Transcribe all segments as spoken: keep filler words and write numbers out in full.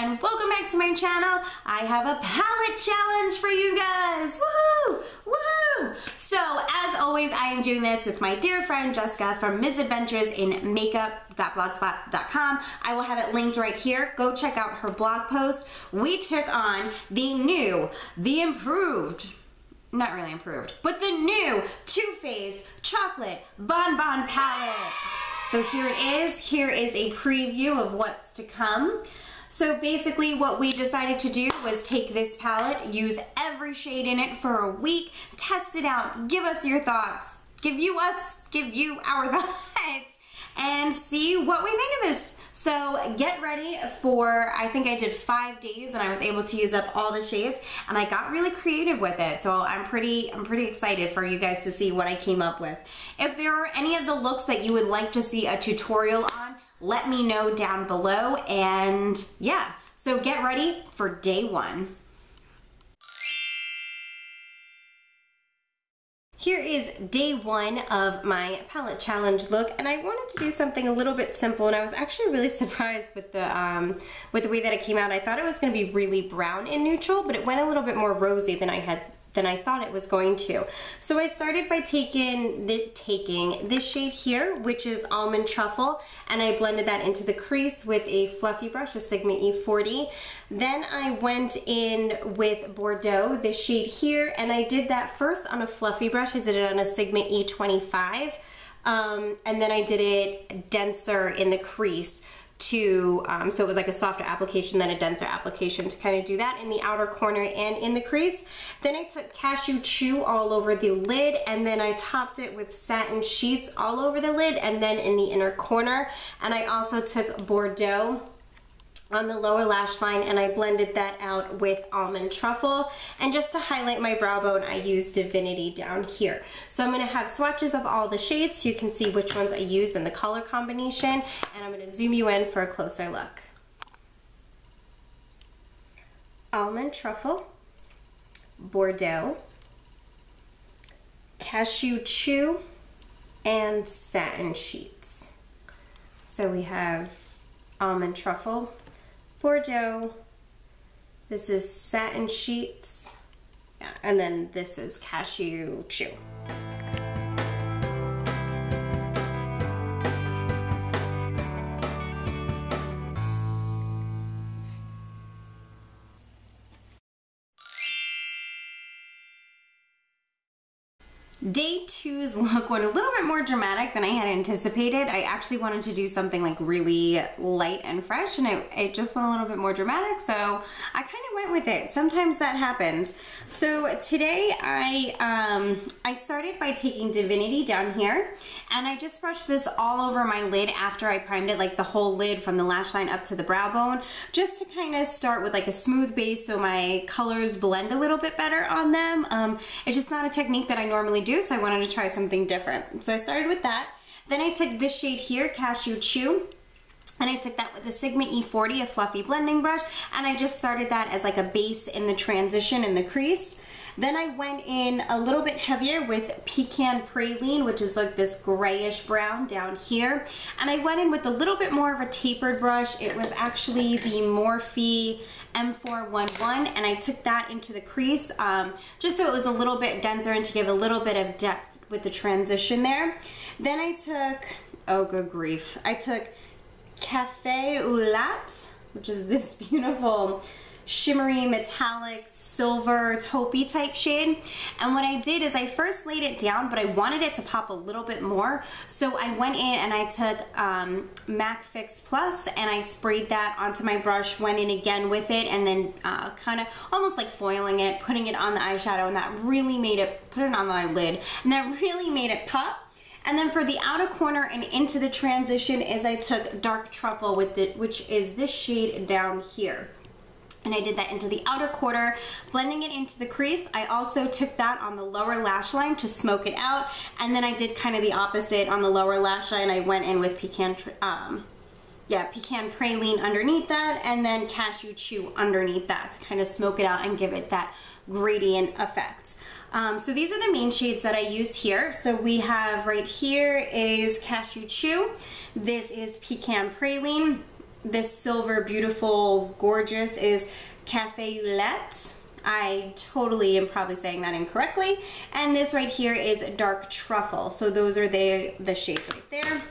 and welcome back to my channel. I have a palette challenge for you guys. Woohoo! Woohoo! So as always, I am doing this with my dear friend Jessica from Misadventures in Makeup dot blogspot dot com. I will have it linked right here. Go check out her blog post. We took on the new, the improved, not really improved, but the new Too Faced Chocolate Bon Bon Palette. So here it is. Here is a preview of what's to come. So basically what we decided to do was take this palette, use every shade in it for a week, test it out, give us your thoughts, give you us, give you our thoughts, and see what we think of this. So get ready for, I think I did five days and I was able to use up all the shades and I got really creative with it. So I'm pretty, I'm pretty excited for you guys to see what I came up with. If there are any of the looks that you would like to see a tutorial on, let me know down below. And yeah, so get ready for day one. Here is day one of my palette challenge look, and I wanted to do something a little bit simple, and I was actually really surprised with the um, with the way that it came out. I thought it was going to be really brown and neutral, but it went a little bit more rosy than I had than I thought it was going to. So I started by taking the taking this shade here, which is Almond Truffle, and I blended that into the crease with a fluffy brush, a Sigma E forty. Then I went in with Bordeaux, this shade here, and I did that first on a fluffy brush. I did it on a Sigma E twenty-five, um, and then I did it denser in the crease to, um, so it was like a softer application than a denser application to kind of do that in the outer corner and in the crease. Then I took Cashew Chew all over the lid, and then I topped it with Satin Sheets all over the lid and then in the inner corner. And I also took Bordeaux on the lower lash line, and I blended that out with Almond Truffle. And just to highlight my brow bone, I used Divinity down here. So I'm gonna have swatches of all the shades so you can see which ones I used and the color combination, and I'm gonna zoom you in for a closer look. Almond Truffle, Bordeaux, Cashew Chew, and Satin Sheets. So we have Almond Truffle, Bordeaux, this is Satin Sheets, yeah, and then this is Cashew Chew. Day two's look went a little bit more dramatic than I had anticipated. I actually wanted to do something like really light and fresh, and it, it just went a little bit more dramatic, so I kind of went with it. Sometimes that happens. So today I um, I started by taking Divinity down here, and I just brushed this all over my lid after I primed it, like the whole lid from the lash line up to the brow bone, just to kind of start with like a smooth base so my colors blend a little bit better on them. Um, it's just not a technique that I normally do. So I wanted to try something different. So I started with that. Then I took this shade here, Cashew Chew, and I took that with the Sigma E forty, a fluffy blending brush, and I just started that as like a base in the transition in the crease. Then I went in a little bit heavier with Pecan Praline, which is like this grayish brown down here. And I went in with a little bit more of a tapered brush. It was actually the Morphe M four eleven, and I took that into the crease um, just so it was a little bit denser and to give a little bit of depth with the transition there. Then I took, oh good grief, I took Cafe Au Lait, which is this beautiful shimmery metallic silver taupey type shade, and what I did is I first laid it down, but I wanted it to pop a little bit more, so I went in and I took um, MAC Fix Plus, and I sprayed that onto my brush, went in again with it, and then uh, kind of almost like foiling it, putting it on the eyeshadow, and that really made it, put it on my lid, and that really made it pop. And then for the outer corner and into the transition is I took Dark Truffle with it, which is this shade down here. And I did that into the outer quarter, blending it into the crease. I also took that on the lower lash line to smoke it out, and then I did kind of the opposite on the lower lash line. I went in with pecan, um, yeah, Pecan Praline underneath that, and then Cashew Chew underneath that to kind of smoke it out and give it that gradient effect. Um, so these are the main shades that I used here. So we have right here is Cashew Chew. This is Pecan Praline. this silver, beautiful, gorgeous is Cafe Au Lait. I totally am probably saying that incorrectly. And this right here is Dark Truffle. So those are the, the shades right there.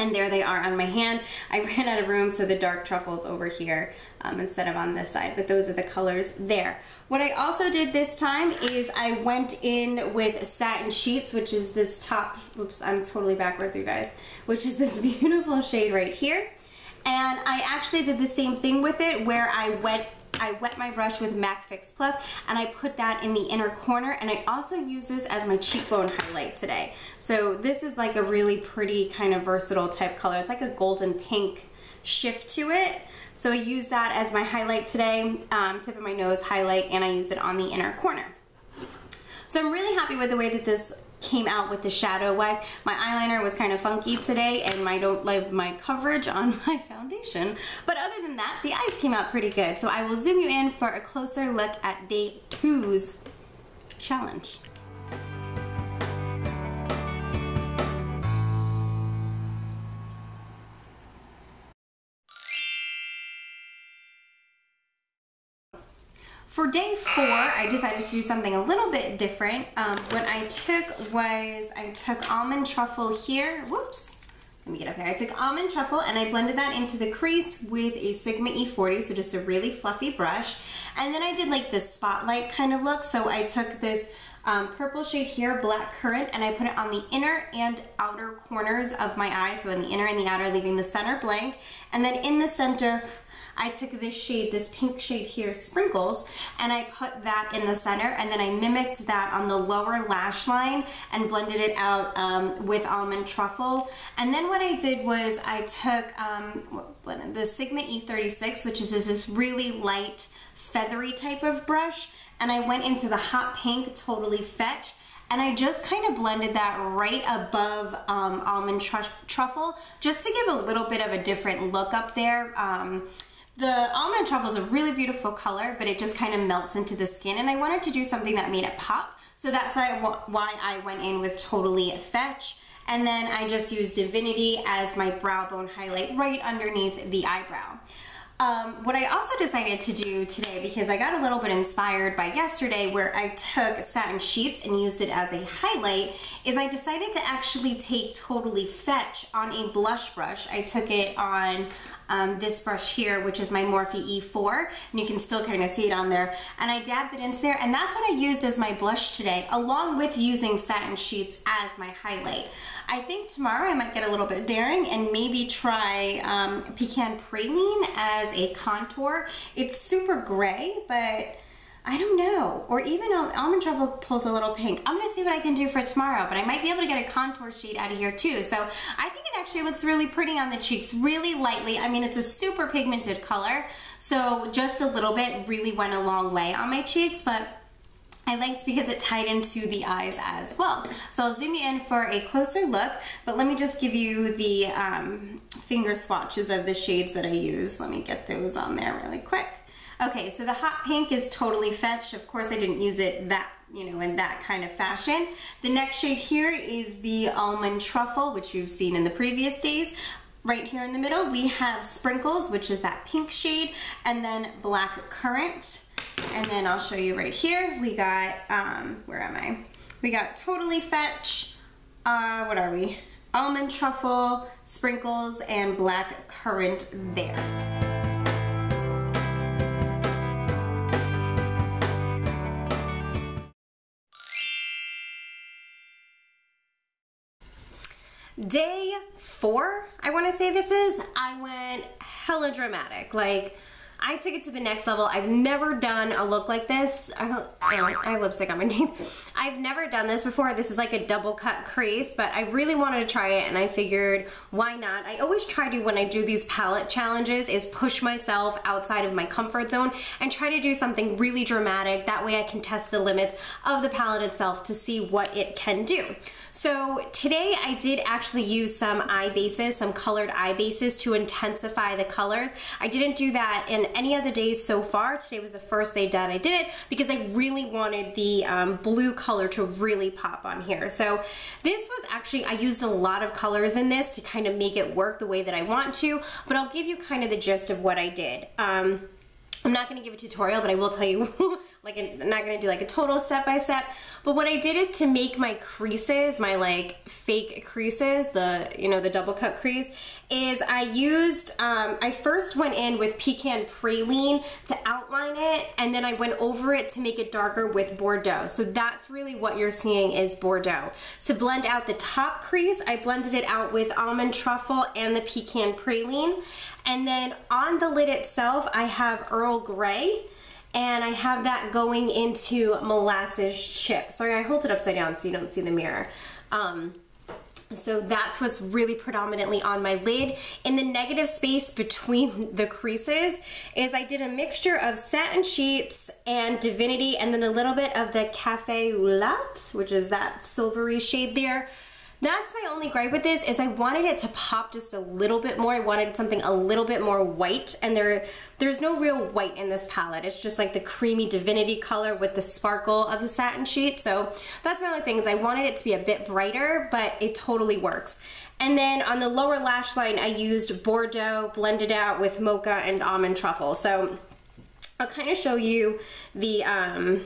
And there they are on my hand. I ran out of room, so the Dark Truffle's over here um, instead of on this side, but those are the colors there. What I also did this time is I went in with Satin Sheets, which is this top, whoops, I'm totally backwards, you guys, which is this beautiful shade right here. And I actually did the same thing with it, where I went I wet my brush with MAC Fix Plus, and I put that in the inner corner, and I also use this as my cheekbone highlight today. So this is like a really pretty kind of versatile type color. It's like a golden pink shift to it. So I use that as my highlight today, um, tip of my nose highlight, and I use it on the inner corner. So I'm really happy with the way that this came out with the shadow wise. My eyeliner was kind of funky today, and I don't like my coverage on my foundation. But other than that, the eyes came out pretty good. So I will zoom you in for a closer look at day two's challenge. For day four, I decided to do something a little bit different. Um, what I took was, I took Almond Truffle here. Whoops, let me get up here. I took Almond Truffle and I blended that into the crease with a Sigma E forty, so just a really fluffy brush. And then I did like this spotlight kind of look, so I took this um, purple shade here, Black Currant, and I put it on the inner and outer corners of my eye, so in the inner and the outer, leaving the center blank. And then in the center, I took this shade, this pink shade here, Sprinkles, and I put that in the center, and then I mimicked that on the lower lash line and blended it out um, with Almond Truffle. And then what I did was I took um, the Sigma E thirty-six, which is just this really light, feathery type of brush, and I went into the hot pink, Totally Fetch, and I just kind of blended that right above um, Almond Truffle, just to give a little bit of a different look up there. Um, The Almond Truffle is a really beautiful color, but it just kind of melts into the skin, and I wanted to do something that made it pop, so that's why I, why I went in with Totally Fetch, and then I just used Divinity as my brow bone highlight right underneath the eyebrow. Um, what I also decided to do today, because I got a little bit inspired by yesterday where I took Satin Sheets and used it as a highlight, is I decided to actually take Totally Fetch on a blush brush. I took it on um, this brush here, which is my Morphe E four, and you can still kind of see it on there, and I dabbed it into there, and that's what I used as my blush today, along with using Satin Sheets as my highlight. I think tomorrow I might get a little bit daring and maybe try um, Pecan Praline as a contour. It's super gray, but I don't know. Or even um, Almond Truffle pulls a little pink. I'm gonna see what I can do for tomorrow, but I might be able to get a contour shade out of here too. So I think it actually looks really pretty on the cheeks, really lightly. I mean, it's a super pigmented color, so just a little bit really went a long way on my cheeks, but I liked because it tied into the eyes as well. So I'll zoom you in for a closer look, but let me just give you the um, finger swatches of the shades that I use. Let me get those on there really quick. Okay, so the hot pink is Totally Fetch. Of course, I didn't use it that, you know, in that kind of fashion. The next shade here is the Almond Truffle, which you've seen in the previous days. Right here in the middle, we have Sprinkles, which is that pink shade, and then Black Currant. And then I'll show you right here, we got, um, where am I? We got Totally Fetch, uh, what are we? Almond Truffle, Sprinkles, and Black Currant there. Day four, I want to say this is, I went hella dramatic. Like, I took it to the next level. I've never done a look like this. I, I, I have lipstick on my teeth. I've never done this before. This is like a double cut crease, but I really wanted to try it, and I figured, why not? I always try to, when I do these palette challenges, is push myself outside of my comfort zone and try to do something really dramatic. That way I can test the limits of the palette itself to see what it can do. So today I did actually use some eye bases, some colored eye bases to intensify the colors. I didn't do that in any other days so far. Today was the first day that I did it because I really wanted the um, blue color to really pop on here. So this was actually, I used a lot of colors in this to kind of make it work the way that I want to, but I'll give you kind of the gist of what I did. Um, I'm not going to give a tutorial, but I will tell you, like, I'm not going to do like a total step-by-step, but what I did is to make my creases, my like fake creases, the, you know, the double cut crease, is I used, um, I first went in with Pecan Praline to outline it, and then I went over it to make it darker with Bordeaux. So that's really what you're seeing is Bordeaux. To blend out the top crease, I blended it out with Almond Truffle and the Pecan Praline. And then on the lid itself, I have Earl Grey, and I have that going into molasses chip. Sorry, I hold it upside down so you don't see the mirror. Um, so that's what's really predominantly on my lid. In the negative space between the creases is I did a mixture of Satin Sheets and Divinity, and then a little bit of the Cafe Au Lait, which is that silvery shade there. That's my only gripe with this, is I wanted it to pop just a little bit more. I wanted something a little bit more white, and there, there's no real white in this palette. It's just like the creamy Divinity color with the sparkle of the Satin Sheet. So that's my only thing, is I wanted it to be a bit brighter, but it totally works. And then on the lower lash line, I used Bordeaux, blended out with Mocha and Almond Truffle. So I'll kind of show you the, um,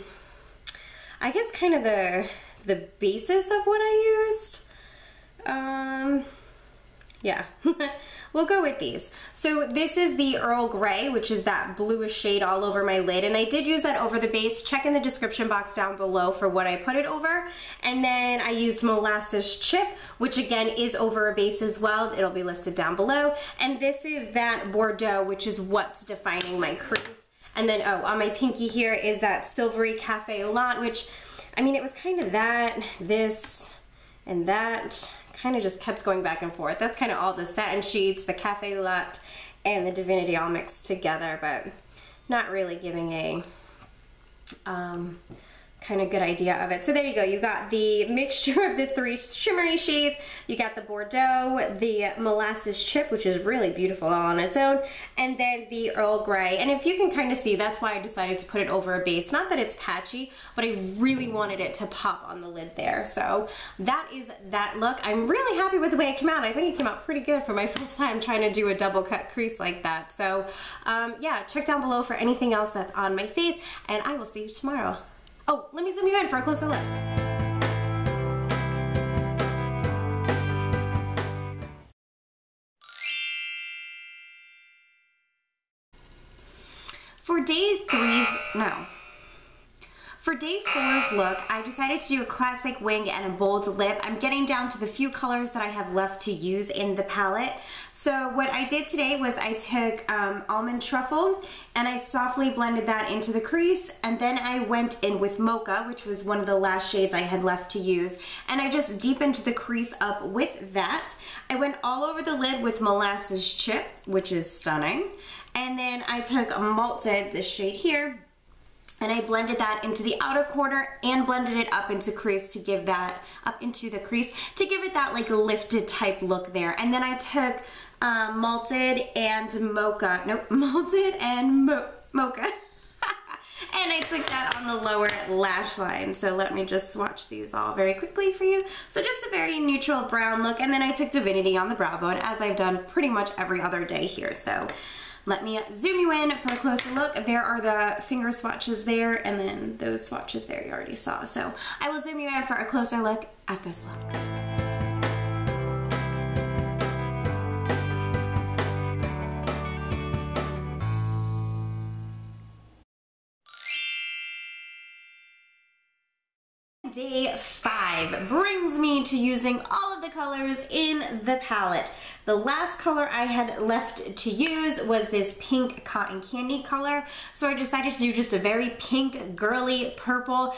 I guess kind of the, the basis of what I used. Um, yeah, we'll go with these. So this is the Earl Grey, which is that bluish shade all over my lid, and I did use that over the base. Check in the description box down below for what I put it over. And then I used molasses chip, which again is over a base as well. It'll be listed down below. And this is that Bordeaux, which is what's defining my crease. And then, oh, on my pinky here is that silvery Cafe Au Lait, which, I mean, it was kind of that, this, and that. Kind of just kept going back and forth. That's kind of all the Satin Sheets, the Cafe Au Lait, and the Divinity all mixed together, but not really giving a um, kind of good idea of it. So there you go. You got the mixture of the three shimmery shades. You got the Bordeaux, the molasses chip, which is really beautiful all on its own, and then the Earl Grey. And if you can kind of see, that's why I decided to put it over a base. Not that it's patchy, but I really wanted it to pop on the lid there. So that is that look. I'm really happy with the way it came out. I think it came out pretty good for my first time trying to do a double cut crease like that. So um, yeah, check down below for anything else that's on my face, and I will see you tomorrow. Oh, let me zoom you in for a closer look. For day three's, no. For day four's look, I decided to do a classic wing and a bold lip. I'm getting down to the few colors that I have left to use in the palette. So what I did today was I took um, Almond Truffle and I softly blended that into the crease, and then I went in with Mocha, which was one of the last shades I had left to use, and I just deepened the crease up with that. I went all over the lid with Molasses Chip, which is stunning, and then I took Malted, this shade here, and I blended that into the outer corner and blended it up into crease to give that, up into the crease to give it that like lifted type look there. And then I took um, Malted and Mocha, nope, Malted and Mo Mocha. And I took that on the lower lash line. So let me just swatch these all very quickly for you. So just a very neutral brown look. And then I took Divinity on the brow bone, as I've done pretty much every other day here. So let me zoom you in for a closer look. There are the finger swatches there, and then those swatches there you already saw. So I will zoom you in for a closer look at this look. Day five brings me to using all of the colors in the palette. The last color I had left to use was this pink cotton candy color, so I decided to do just a very pink, girly purple.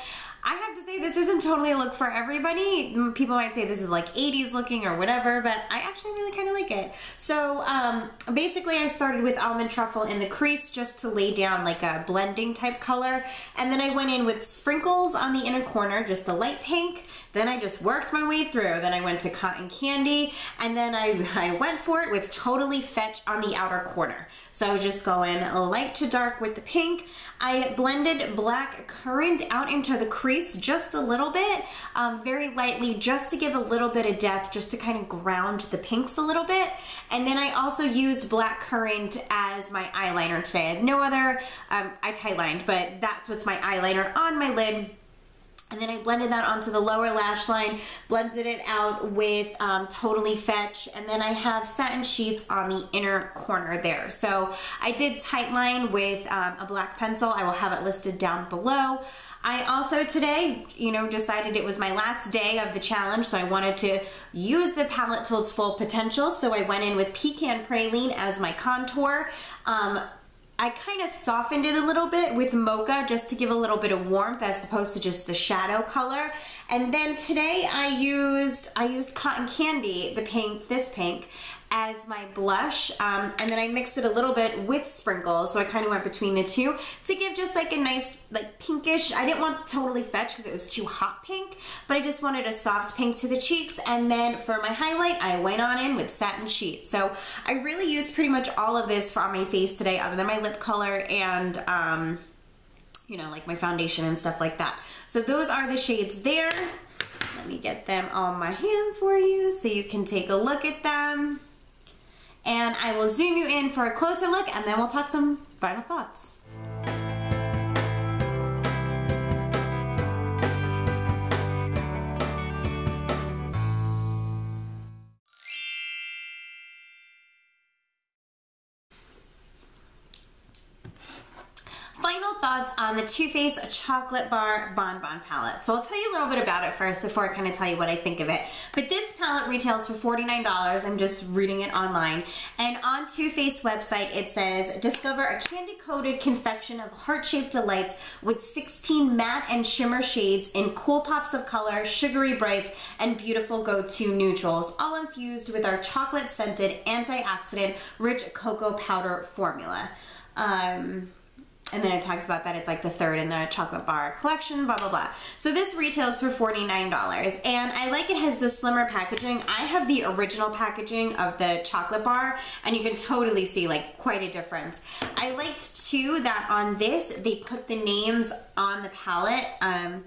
I have to say this isn't totally a look for everybody. People might say this is like eighties looking or whatever, but I actually really kind of like it. So um, basically I started with Almond Truffle in the crease just to lay down like a blending type color, and then I went in with Sprinkles on the inner corner, just the light pink. Then I just worked my way through. Then I went to Cotton Candy, and then I, I went for it with Totally Fetch on the outer corner. So I was just going light to dark with the pink. I blended Black Currant out into the crease just a little bit, um, very lightly, just to give a little bit of depth, just to kind of ground the pinks a little bit. And then I also used Black Currant as my eyeliner today. I have no other, um, I tight lined, but that's what's my eyeliner on my lid. And then I blended that onto the lower lash line, blended it out with um, Totally Fetch, and then I have Satin Sheets on the inner corner there. So I did tight line with um, a black pencil. I will have it listed down below. I also today, you know, decided it was my last day of the challenge, so I wanted to use the palette to its full potential. So I went in with Pecan Praline as my contour. Um, I kind of softened it a little bit with Mocha just to give a little bit of warmth as opposed to just the shadow color. And then today I used I used Cotton Candy, the pink, this pink, as my blush, um, and then I mixed it a little bit with Sprinkles, so I kind of went between the two to give just like a nice like pinkish. I didn't want Totally Fetch because it was too hot pink, but I just wanted a soft pink to the cheeks. And then for my highlight, I went on in with Satin Sheets. So I really used pretty much all of this for on my face today, other than my lip color and um, you know, like my foundation and stuff like that. So those are the shades there. Let me get them on my hand for you so you can take a look at them. And I will zoom you in for a closer look, and then we'll talk some final thoughts. Final thoughts on the Too Faced Chocolate Bar Bon Bon Palette. So I'll tell you a little bit about it first before I kind of tell you what I think of it. But this palette retails for forty-nine dollars. I'm just reading it online. And on Too Faced website, it says, discover a candy-coated confection of heart-shaped delights with sixteen matte and shimmer shades in cool pops of color, sugary brights, and beautiful go-to neutrals, all infused with our chocolate-scented, antioxidant-rich cocoa powder formula. Um... And then it talks about that it's like the third in the chocolate bar collection, blah, blah, blah. So this retails for forty-nine dollars. And I like it has the slimmer packaging. I have the original packaging of the chocolate bar, and you can totally see like quite a difference. I liked too that on this, they put the names on the palette. Um,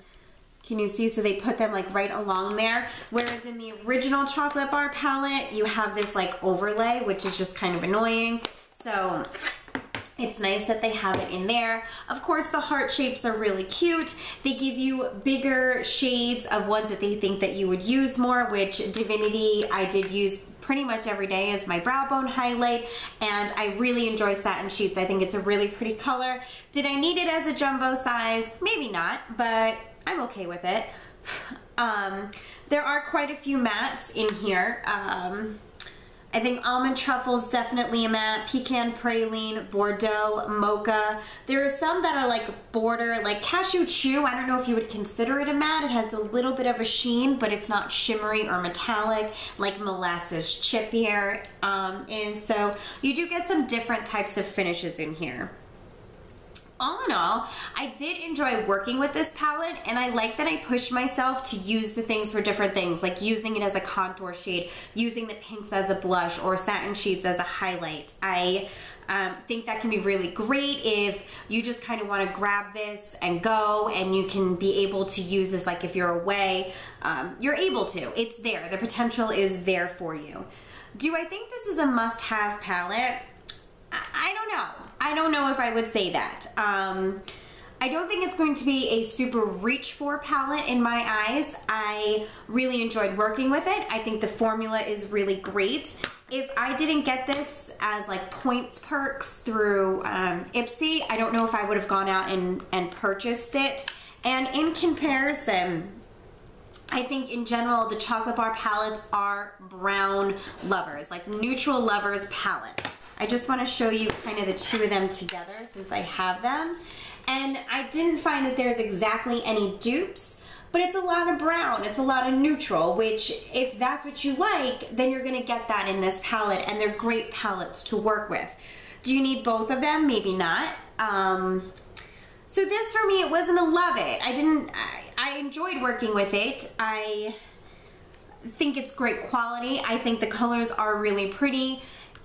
Can you see? So they put them like right along there. Whereas in the original chocolate bar palette, you have this like overlay, which is just kind of annoying. So it's nice that they have it in there. Of course, the heart shapes are really cute. They give you bigger shades of ones that they think that you would use more, which Divinity I did use pretty much every day as my brow bone highlight, and I really enjoy Satin Sheets. I think it's a really pretty color. Did I need it as a jumbo size? Maybe not, but I'm okay with it. Um, there are quite a few mattes in here. Um, I think Almond Truffle is definitely a matte, Pecan Praline, Bordeaux, Mocha. There are some that are like border, like Cashew Chew. I don't know if you would consider it a matte. It has a little bit of a sheen, but it's not shimmery or metallic, like Molasses Chip here um, is. So you do get some different types of finishes in here. All in all, I did enjoy working with this palette, and I like that I pushed myself to use the things for different things, like using it as a contour shade, using the pinks as a blush, or Satin Sheets as a highlight. I um, think that can be really great if you just kind of want to grab this and go, and you can be able to use this like if you're away. Um, you're able to. It's there. The potential is there for you. Do I think this is a must-have palette? I don't know. I don't know if I would say that. Um, I don't think it's going to be a super reach for palette in my eyes. I really enjoyed working with it. I think the formula is really great. If I didn't get this as like points perks through um, Ipsy, I don't know if I would have gone out and, and purchased it. And in comparison, I think in general, the chocolate bar palettes are brown lovers, like neutral lovers palettes. I just want to show you kind of the two of them together since I have them. And I didn't find that there's exactly any dupes, but it's a lot of brown, it's a lot of neutral, which if that's what you like, then you're gonna get that in this palette, and they're great palettes to work with. Do you need both of them? Maybe not. Um, so this for me, it wasn't a love it. I didn't, I, I enjoyed working with it. I think it's great quality. I think the colors are really pretty.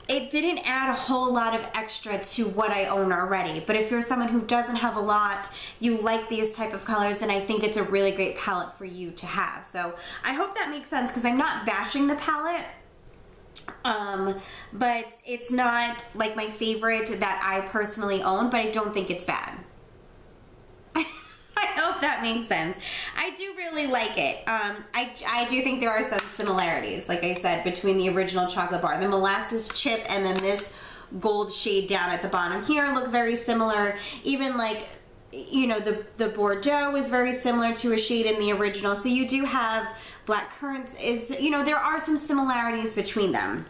It didn't add a whole lot of extra to what I own already, but if you're someone who doesn't have a lot, you like these type of colors, and I think it's a really great palette for you to have. So I hope that makes sense, because I'm not bashing the palette, um, but it's not like my favorite that I personally own, but I don't think it's bad. I hope that makes sense. I do really like it. Um, I, I do think there are some similarities, like I said, between the original chocolate bar. The molasses chip and then this gold shade down at the bottom here look very similar. Even like, you know, the, the Bordeaux is very similar to a shade in the original. So you do have black currants is, you know, there are some similarities between them.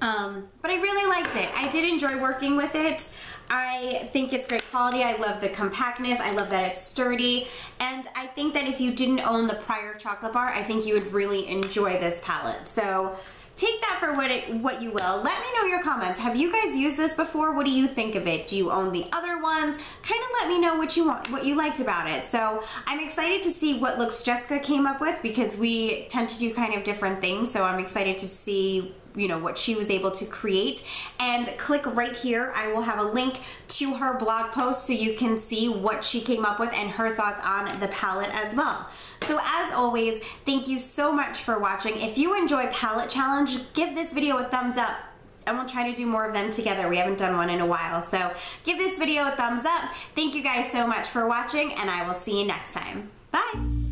Um, but I really liked it. I did enjoy working with it. I think it's great quality. I love the compactness. I love that it's sturdy. And I think that if you didn't own the prior chocolate bar, I think you would really enjoy this palette. So take that for what it, what you will. Let me know your comments. Have you guys used this before? What do you think of it? Do you own the other ones? Kind of let me know what you want, what you liked about it. So I'm excited to see what looks Jessica came up with, because we tend to do kind of different things. So I'm excited to see, you know, what she was able to create. And click right here, I will have a link to her blog post so you can see what she came up with and her thoughts on the palette as well. So as always, thank you so much for watching. If you enjoy Palette Challenge, give this video a thumbs up, and we'll try to do more of them together. We haven't done one in a while, so give this video a thumbs up. Thank you guys so much for watching, and I will see you next time. Bye.